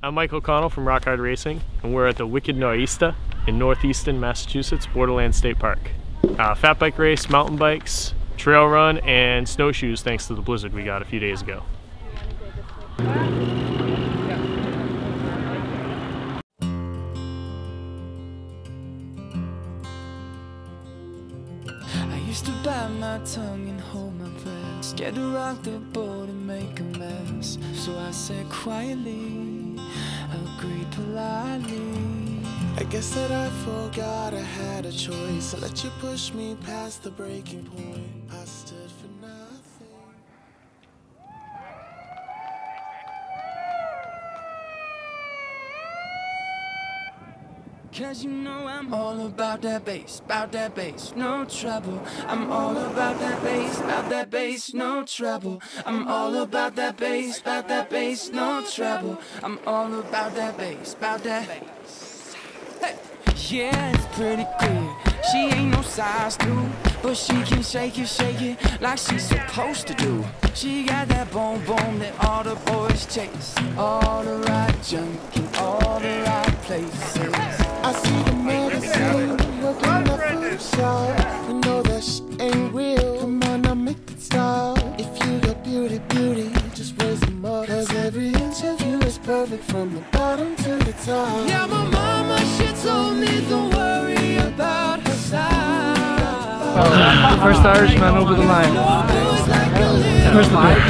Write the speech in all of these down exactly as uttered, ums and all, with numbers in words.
I'm Mike O'Connell from Rock Hard Racing, and we're at the Wicked Nor'Eastah in northeastern Massachusetts, Borderland State Park. Uh, fat bike race, mountain bikes, trail run, and snowshoes thanks to the blizzard we got a few days ago. I used to bite my tongue and hold my breath, scared to rock the boat and make a mess. So I said quietly, agreed politely. I guess that I forgot I had a choice. I let you push me past the breaking point. I stood for nothing. Cause you know I'm all about that bass, about that bass, no trouble. I'm all about that bass, about that bass, no trouble. I'm all about that bass, about that bass, no trouble. I'm all about that bass, about that bass. Hey. Yeah, it's pretty clear, she ain't no size two, but she can shake it, shake it like she's supposed to do. She got that boom boom that all the boys chase, all the right junk in all the right places. I see the medicine looking up for yourself. You know that shit ain't real. Come on, now make it stop. If you got beauty, beauty, just raise them up. Cause every inch of you is perfect from the bottom to the top. Yeah, my mama, she told me don't worry about her size. First Irishman over the line. First the bridge.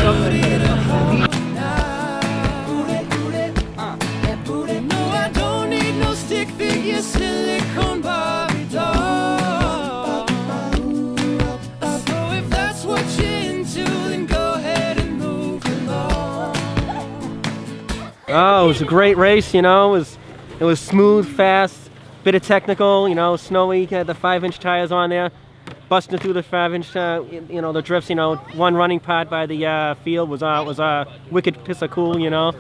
Oh, it was a great race, you know, it was, it was smooth, fast, bit of technical, you know, snowy, had the five inch tires on there, busting through the five inch, uh, you know, the drifts, you know, one running part by the uh, field was uh, was uh, wicked piss of cool, you know.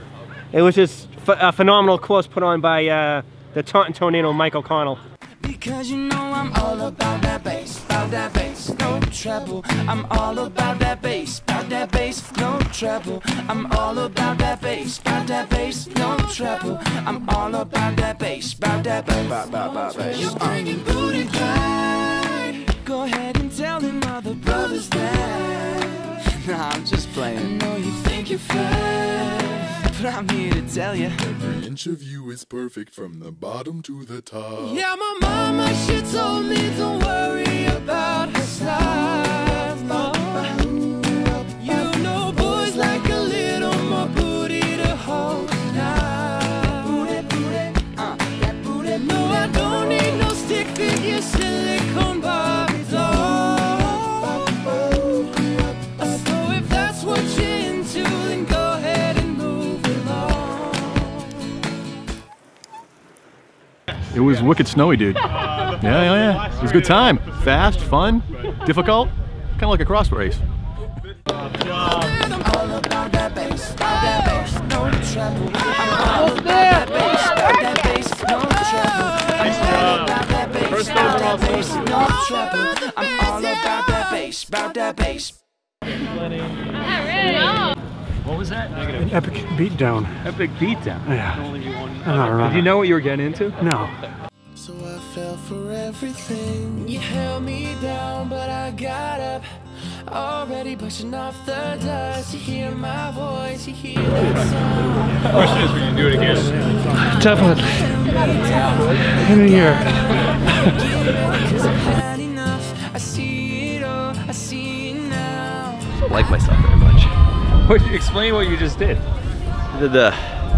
It was just ph a phenomenal course put on by uh, the Taunton Tonino Mike O'Connell. Because you know I'm all about that bass, about that bass, no trouble. I'm all about that bass, about that bass, no trouble. I'm all about that bass, about that bass, no trouble. I'm all about that bass, about that bass. You're bringing booty pride. Go ahead and tell them other brothers that. Nah, I'm just playing. I know you think you're fine, but I'm here to tell you. Every inch of you is perfect from the bottom to the top. Yeah, my mama, she told me don't worry about her size. No. You know boys like a little more booty to hold down. No, I don't need no stick figure silicone Barbie doll. So if that's what you're into, then go. It was wicked snowy, dude. Yeah, yeah, yeah. It was a good time. Fast, fun, difficult. Kind of like a cross race. What was that? Negative. An epic beatdown. Epic beatdown? Yeah. Only one. All right. Did you know what you were getting into? No. So I fell for everything. You held me down, but I got up. Already pushing off the dust. You hear my voice, you hear the sound. The question is, we can do it again. Definitely. In a year. I see it all. I see it now. I don't like myself very much. What, explain what you just did. I did the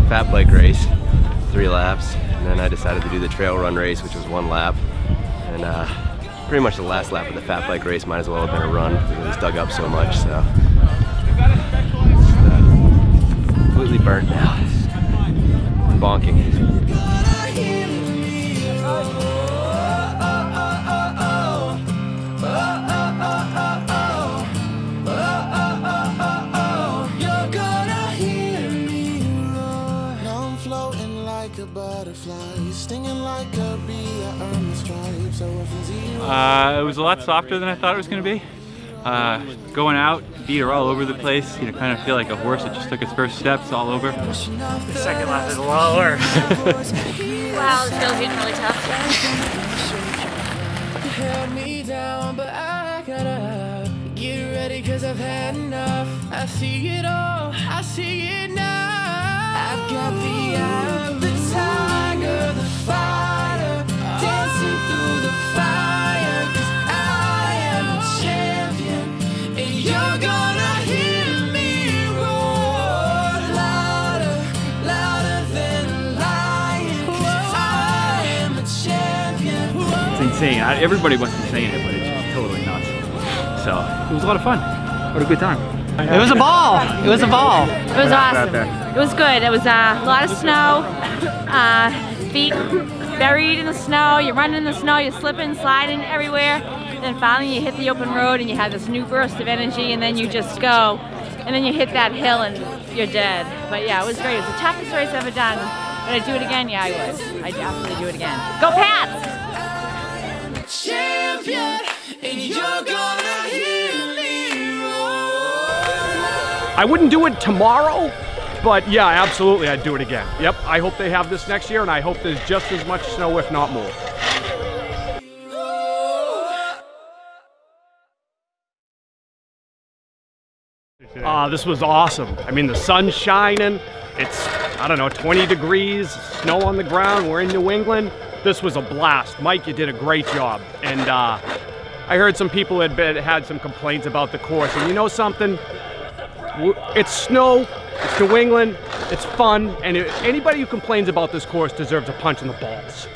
fat bike race, three laps, and then I decided to do the trail run race, which was one lap. And uh, pretty much the last lap of the fat bike race might as well have been a run because it was dug up so much. So just, uh, completely burnt now. I'm bonking. Floating Flying like a butterfly, stinging like a bee, I earned the stripes. Uh, it was a lot softer than I thought it was going to be. Uh, going out, feet are all over the place. You know, kind of feel like a horse that just took its first steps all over. The second lap is a lot worse. Wow, it's still getting really tough. You held me down, but I got up. Get ready, cause I've had enough. I see it all, I see it now. I've got the eye of the tiger, the fighter, dancing through the fire. Cause I am a champion, and you're gonna hear me roar louder, louder than lion. Cause I am a champion. It's insane. I, everybody wants to say it, but it's totally nuts. So it was a lot of fun. What a good time. It was a ball. It was a ball. It was awesome. It was good. It was uh, a lot of snow. Uh, feet buried in the snow. You're running in the snow. You're slipping, sliding everywhere. And then finally you hit the open road and you have this new burst of energy. And then you just go. And then you hit that hill and you're dead. But yeah, it was great. It was the toughest race I've ever done. Would I do it again? Yeah, I would. I'd absolutely do it again. Go Pats! Champion, and you're gonna hear me. I wouldn't do it tomorrow, but yeah, absolutely, I'd do it again. Yep, I hope they have this next year, and I hope there's just as much snow, if not more. Uh, this was awesome. I mean, the sun's shining. It's, I don't know, twenty degrees, snow on the ground. We're in New England. This was a blast. Mike, you did a great job. And uh, I heard some people had, been, had some complaints about the course, and you know something? It's snow, it's New England, it's fun, and anybody who complains about this course deserves a punch in the balls.